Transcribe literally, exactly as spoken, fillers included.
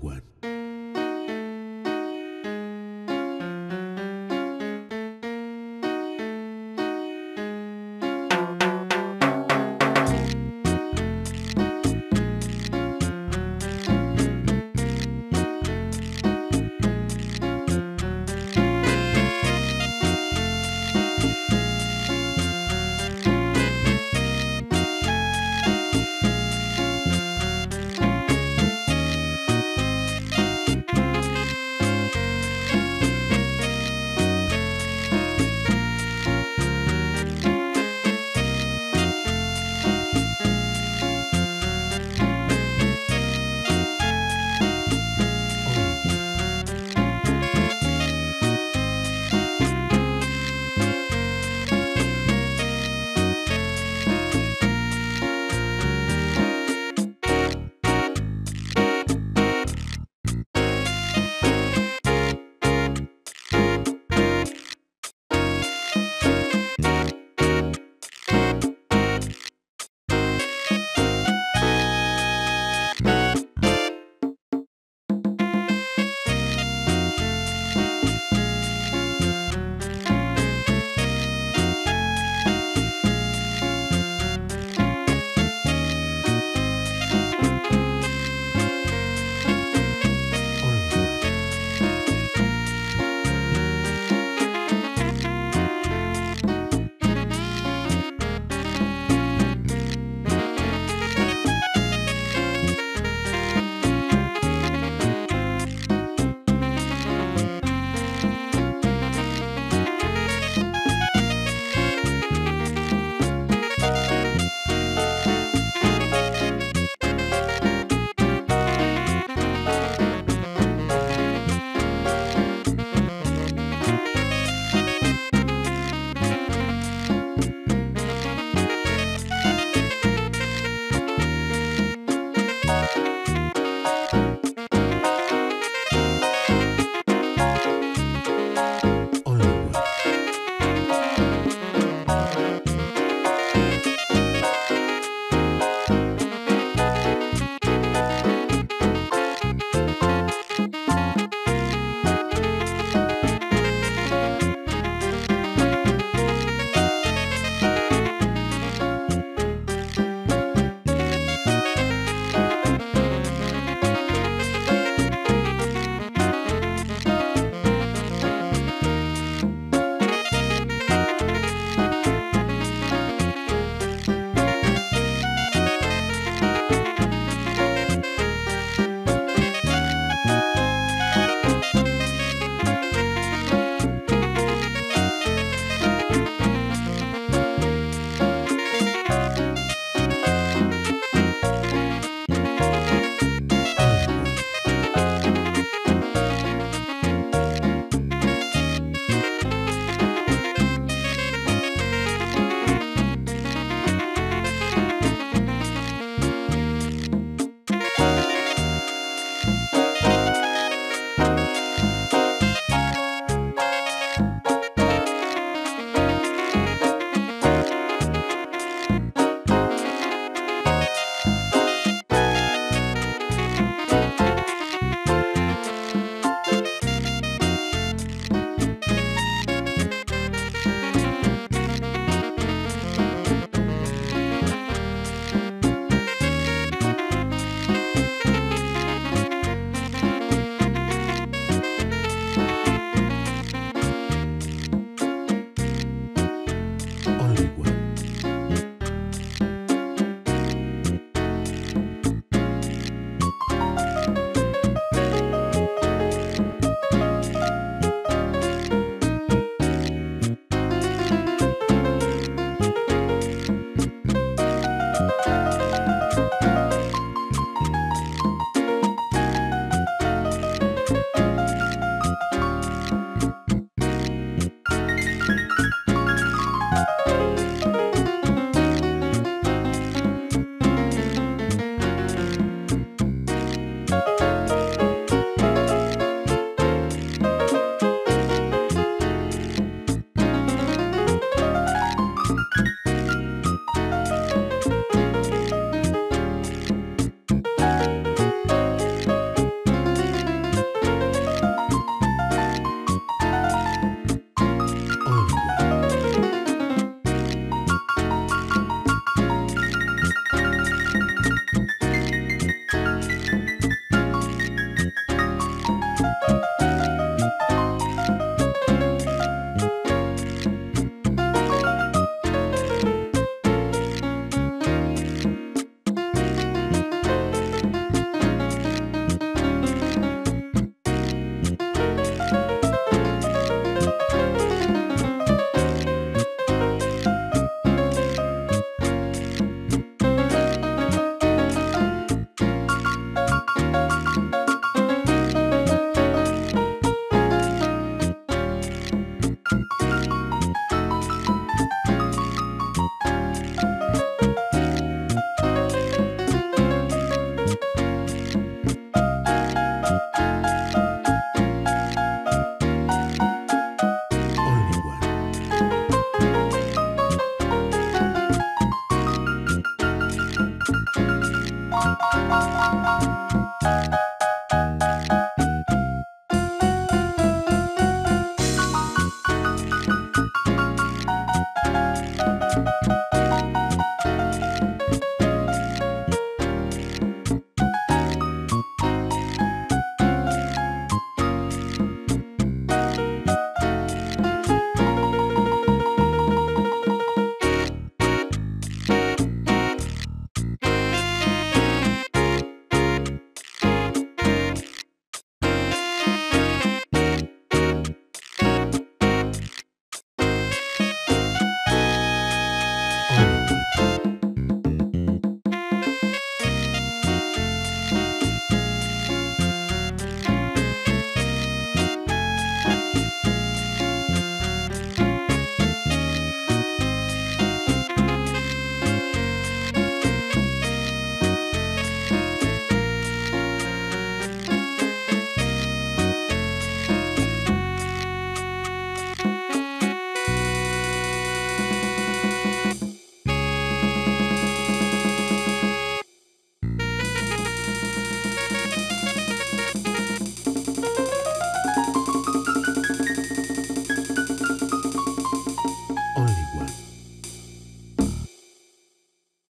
one.